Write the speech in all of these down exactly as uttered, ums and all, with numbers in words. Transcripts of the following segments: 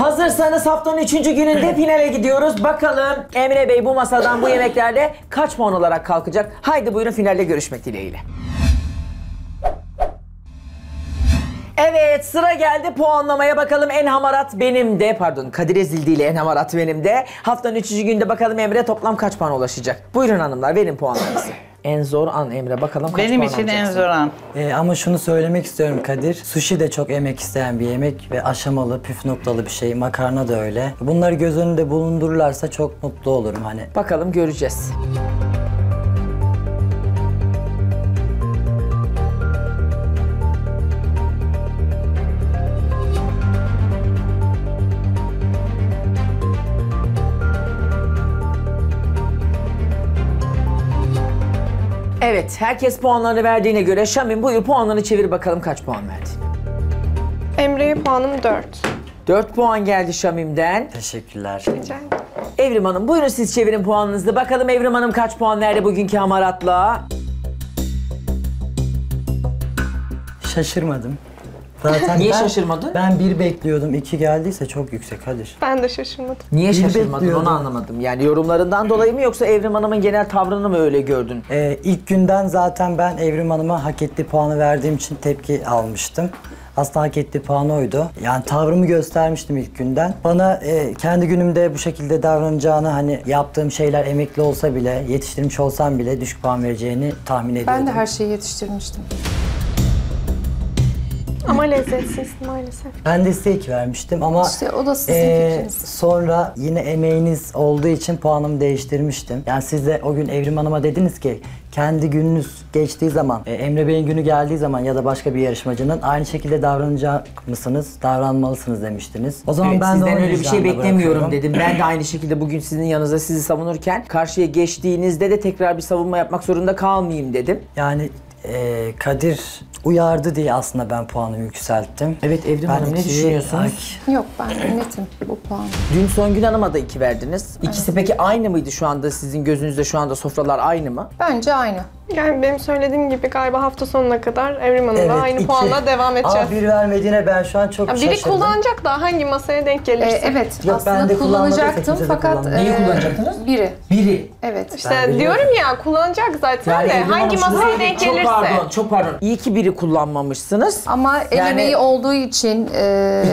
Hazırsanız haftanın üçüncü gününde finale gidiyoruz. Bakalım Emre Bey bu masadan bu yemeklerde kaç puan olarak kalkacak? Haydi buyurun, finalde görüşmek dileğiyle. Evet, sıra geldi puanlamaya. Bakalım En Hamarat Benim de, pardon Kadir Ezildi ile En Hamarat Benim de haftanın üçüncü günde bakalım Emre toplam kaç puan ulaşacak? Buyurun hanımlar, verin puanlarınızı. En zor an Emre, bakalım kaç puan alacaksın? Benim için en zor an. Ee, ama şunu söylemek istiyorum Kadir. Sushi de çok emek isteyen bir yemek ve aşamalı, püf noktalı bir şey. Makarna da öyle. Bunları göz önünde bulundururlarsa çok mutlu olurum hani. Bakalım, göreceğiz. Evet, herkes puanlarını verdiğine göre Şamil, buyur puanlarını çevir bakalım, kaç puan verdin? Emre'ye puanım dört. dört puan geldi Şamim'den. Teşekkürler. Rica ederim. Evrim Hanım, buyurun siz çevirin puanınızı. Bakalım Evrim Hanım kaç puan verdi bugünkü hamaratla? Şaşırmadım. Zaten niye ben, şaşırmadın? Ben bir bekliyordum. iki geldiyse çok yüksek Kadir. Ben de şaşırmadım. Niye şaşırmadın onu anlamadım. Yani yorumlarından dolayı mı, yoksa Evrim Hanım'ın genel tavrını mı öyle gördün? Ee, ilk günden zaten ben Evrim Hanım'a hak ettiği puanı verdiğim için tepki almıştım. Aslında hak ettiği puan oydu. Yani tavrımı göstermiştim ilk günden. Bana e, kendi günümde bu şekilde davranacağını, hani yaptığım şeyler emekli olsa bile, yetiştirmiş olsam bile düşük puan vereceğini tahmin ediyordum. Ben de her şeyi yetiştirmiştim. Ama lezzetsiz maalesef. Ben de steak vermiştim ama işte o da sizin e, sonra yine emeğiniz olduğu için puanımı değiştirmiştim. Yani siz de o gün Evrim Hanım'a dediniz ki kendi gününüz geçtiği zaman, e, Emre Bey'in günü geldiği zaman ya da başka bir yarışmacının aynı şekilde davranacak mısınız, davranmalısınız demiştiniz. O zaman evet, ben sizden de öyle bir şey beklemiyorum dedim. Ben de aynı şekilde bugün sizin yanınızda sizi savunurken karşıya geçtiğinizde de tekrar bir savunma yapmak zorunda kalmayayım dedim. Yani e, Kadir uyardı diye aslında ben puanımı yükselttim. Evet Evrim ben Hanım, ne düşünüyorsunuz? Ay. Yok, ben netim bu puan. Dün Songül Hanım'a da iki verdiniz. İkisi evet. Peki aynı mıydı şu anda sizin gözünüzde, şu anda sofralar aynı mı? Bence aynı. Yani benim söylediğim gibi galiba hafta sonuna kadar Evrim Hanım'la evet, aynı iki. puanla devam edeceğiz. Ama bir vermediğine ben şu an çok ya, biri şaşırdım. Biri kullanacak da hangi masaya denk gelirse. Ee, evet Yok, aslında ben de kullanacaktım fakat... E, Neyi kullanacaktınız? Biri. Biri. Evet. İşte ben diyorum biliyorum. ya kullanacak zaten yani de hangi masaya denk çok gelirse. Çok pardon, çok pardon. İyi ki biri kullanmamışsınız. Ama el yani... emeği olduğu için, e,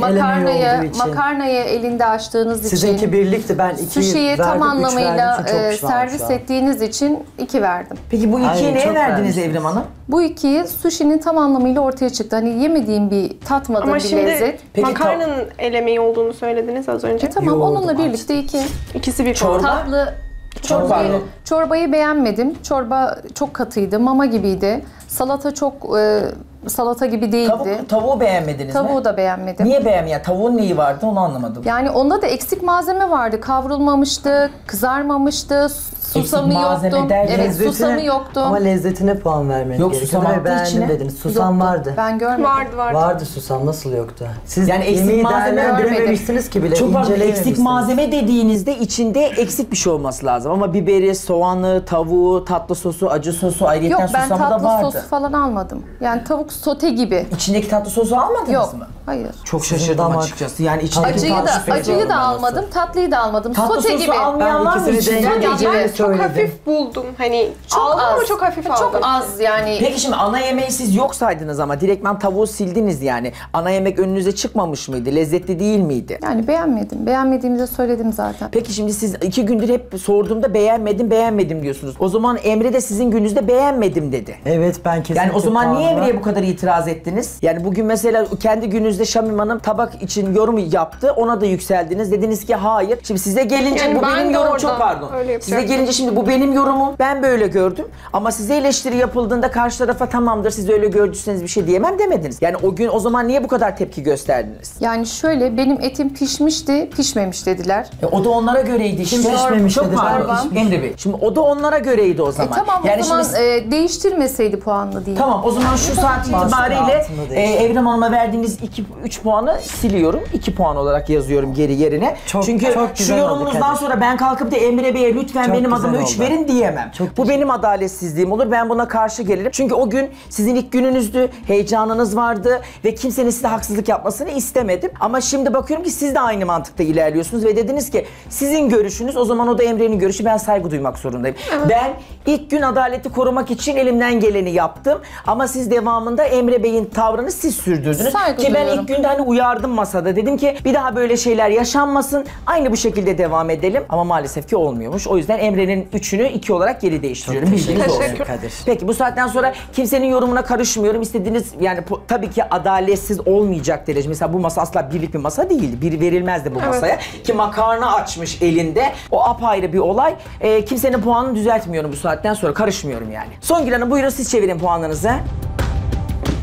makarnaya, için, makarnaya elinde açtığınız için. Sizinki birlikti, ben iki verdim. Sushi'yi tam anlamıyla e, servis ettiğiniz için iki verdim. Peki bu ikiyi neye verdiniz Evrim Hanım? Bu ikiyi sushi'nin tam anlamıyla ortaya çıktı. Hani yemediğim bir, tatmadığım Ama bir şimdi lezzet. Peki makarnanın el emeği olduğunu söylediniz az önce. E, tamam, onunla birlikte iki. İkisi bir çorba. Tatlı. Çorbayı, çorbayı beğenmedim. Çorba çok katıydı, mama gibiydi. Salata çok e, salata gibi değildi. Tavuk, tavuğu beğenmediniz Tavuğu mi? Tavuğu da beğenmedim. Niye beğenmedin? Tavuğun neyi vardı onu anlamadım. Yani onda da eksik malzeme vardı. Kavrulmamıştı, kızarmamıştı, susamı yoktu. Evet, susamı yoktu. Ama lezzetine puan vermediniz. Yok, susam beğendim dediniz. Susam yoktu. vardı. Ben görmedim. Vardı, vardı. Vardı susam, nasıl yoktu? Siz yani eksik malzeme görememişsiniz ki bile. Çok fazla eksik malzeme dediğinizde içinde eksik bir şey olması lazım. Ama biberi, soğanı, tavuğu, tatlı sosu, acı sosu, ayrıyeten susamı da vardı. Yok, ben tatlı sosu falan almadım. Yani tavuk sote gibi. İçindeki tatlı sosu almadınız Yok, mı? Yok, hayır. Çok şaşırdım açıkçası. Yani içindeki acıyı da, acıyı da almadım, tatlıyı da almadım. Tatlı sote sosu gibi. almayan var mı içinde? Yani ben söyledim. çok hafif buldum. Hani çok aldım az. ama çok hafif çok aldım. Çok az yani. Peki şimdi ana yemeği siz yok saydınız ama direktmen tavuğu sildiniz yani. Ana yemek önünüze çıkmamış mıydı? Lezzetli değil miydi? Yani beğenmedim. Beğenmediğimizi söyledim zaten. Peki şimdi siz iki gündür hep sorduğumda beğenmedim, beğenmedim diyorsunuz. O zaman Emre de sizin gününüzde beğenmedim dedi. Evet, ben kesinlikle. Yani o zaman niye Emre'ye bu kadar itiraz ettiniz? Yani bugün mesela kendi gününüzde Şamil Hanım tabak için yorum yaptı. Ona da yükseldiniz. Dediniz ki hayır. Şimdi size gelince yani bu benim yorumum. Çok pardon. Size gelince şimdi bu benim yorumum. Ben böyle gördüm. Ama size eleştiri yapıldığında karşı tarafa tamamdır siz öyle gördüyseniz bir şey diyemem demediniz. Yani o gün, o zaman niye bu kadar tepki gösterdiniz? Yani şöyle, benim etim pişmişti, pişmemiş dediler. E, o da onlara göreydi işte. Pişmemiş çok pardon. Şimdi, şimdi o da onlara göreydi o zaman. E, tamam, yani o zaman şimdi... e, değiştirmeseydi puanlı değil. Tamam, o zaman şu saat itibariyle e, Evrim Hanım'a verdiğiniz iki üç puanı siliyorum. iki puan olarak yazıyorum geri yerine. Çok, çünkü çok şu yorumunuzdan sonra ben kalkıp da Emre Bey'e lütfen çok benim adıma üç verin diyemem. Çok bu güzel. Benim adaletsizliğim olur. Ben buna karşı gelirim. Çünkü o gün sizin ilk gününüzdü. Heyecanınız vardı ve kimsenin size haksızlık yapmasını istemedim. Ama şimdi bakıyorum ki siz de aynı mantıkta ilerliyorsunuz ve dediniz ki sizin görüşünüz, o zaman o da Emre'nin görüşü, ben saygı duymak zorundayım. Evet. Ben ilk gün adaleti korumak için elimden geleni yaptım ama siz devamında Emre Bey'in tavrını siz sürdürdünüz. Saygı ki ben duyuyorum. İlk günde hani uyardım masada, dedim ki bir daha böyle şeyler yaşanmasın, aynı bu şekilde devam edelim ama maalesef ki olmuyormuş. O yüzden Emre'nin üçünü iki olarak geri değiştiriyorum. Bildiğiniz olsun. Kadir. Peki bu saatten sonra kimsenin yorumuna karışmıyorum. İstediğiniz, yani tabii ki adaletsiz olmayacak derece. Mesela bu masa asla birlik bir masa değil. Bir verilmezdi bu evet. masaya. Ki makarna açmış elinde. O apayrı bir olay. E, kimsenin puanını düzeltmiyorum bu saatten sonra. Karışmıyorum yani. Songül Hanım buyurun siz çevirin puanlarınızı.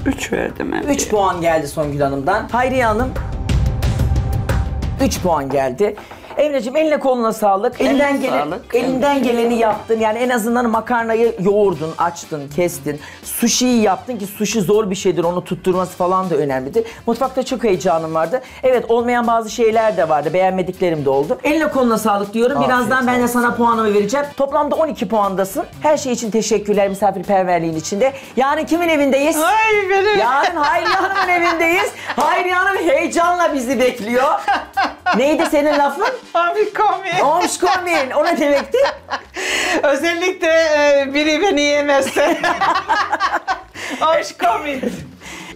üç verdim. üç puan geldi Songül Hanım'dan. Hayriye Hanım. üç puan geldi. Emreciğim eline koluna sağlık. Elinden gelen, sağlık. Elinden geleni yaptın. Yani en azından makarnayı yoğurdun, açtın, kestin. Sushi'yi yaptın ki sushi zor bir şeydir. Onu tutturması falan da önemlidir. Mutfakta çok heyecanım vardı. Evet, olmayan bazı şeyler de vardı. Beğenmediklerim de oldu. Eline koluna sağlık diyorum. Afiyet. Birazdan ben de sana puanımı vereceğim. Toplamda on iki puandasın. Her şey için teşekkürler, misafirperverliğin içinde. Yarın kimin evindeyiz? Ay benim. Yarın Hayriye Hanım'ın evindeyiz. Hayriye Hanım heyecanla bizi bekliyor. Neydi senin lafın? Abi komik. Olmuş komik. O ne demekti? Özellikle e, biri beni yemezse. Olmuş komik.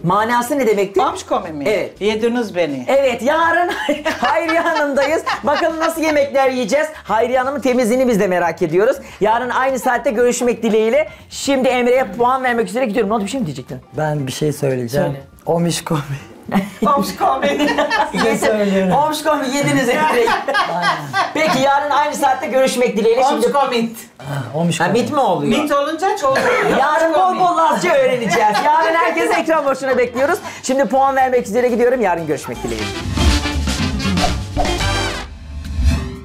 Manası ne demekti? Olmuş komik mi? Evet. Yediniz beni. Evet, yarın Hayriye Hanım'dayız. Bakalım nasıl yemekler yiyeceğiz. Hayriye Hanım'ın temizliğini biz de merak ediyoruz. Yarın aynı saatte görüşmek dileğiyle. Şimdi Emre'ye puan vermek üzere gidiyorum. Ne oldu, bir şey mi diyecektin? Ben bir şey söyleyeceğim. Söyle. Olmuş komik. Omş komedi. Ne söylüyorum? Omş komedi yediniz Emre'yi. Peki yarın aynı saatte görüşmek dileğiyle. Omş komedi. Omş komedi. Mit mi oluyor? Mit olunca çoğu. Yarın bol bol Lazca öğreneceğiz. Yarın herkese ekran başına bekliyoruz. Şimdi puan vermek üzere gidiyorum. Yarın görüşmek dileğiyle.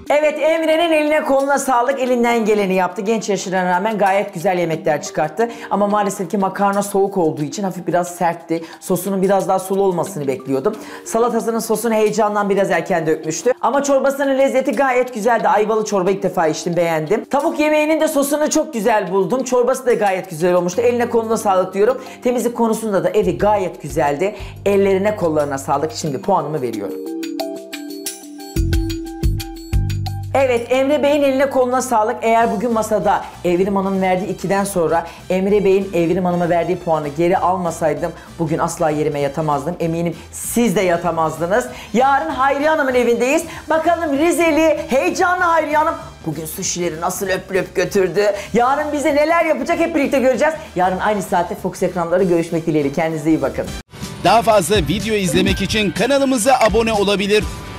Evet, Emre'nin eline koluna sağlık, elinden geleni yaptı. Genç yaşına rağmen gayet güzel yemekler çıkarttı. Ama maalesef ki makarna soğuk olduğu için hafif biraz sertti. Sosunun biraz daha sulu olmasını bekliyordum. Salatasının sosunu heyecandan biraz erken dökmüştü. Ama çorbasının lezzeti gayet güzeldi. Ayvalı çorba ilk defa içtim, beğendim. Tavuk yemeğinin de sosunu çok güzel buldum. Çorbası da gayet güzel olmuştu. Eline koluna sağlık diyorum. Temizlik konusunda da evi gayet güzeldi. Ellerine kollarına sağlık. Şimdi puanımı veriyorum. Evet, Emre Bey'in eline koluna sağlık. Eğer bugün masada Evrim Hanım verdiği ikiden sonra Emre Bey'in Evrim Hanım'a verdiği puanı geri almasaydım bugün asla yerime yatamazdım. Eminim siz de yatamazdınız. Yarın Hayriye Hanım'ın evindeyiz. Bakalım Rizeli, heyecanlı Hayriye Hanım bugün suşileri nasıl öp öp götürdü. Yarın bize neler yapacak hep birlikte göreceğiz. Yarın aynı saatte Fox ekranları görüşmek dileğiyle. Kendinize iyi bakın. Daha fazla video izlemek için kanalımıza abone olabilir.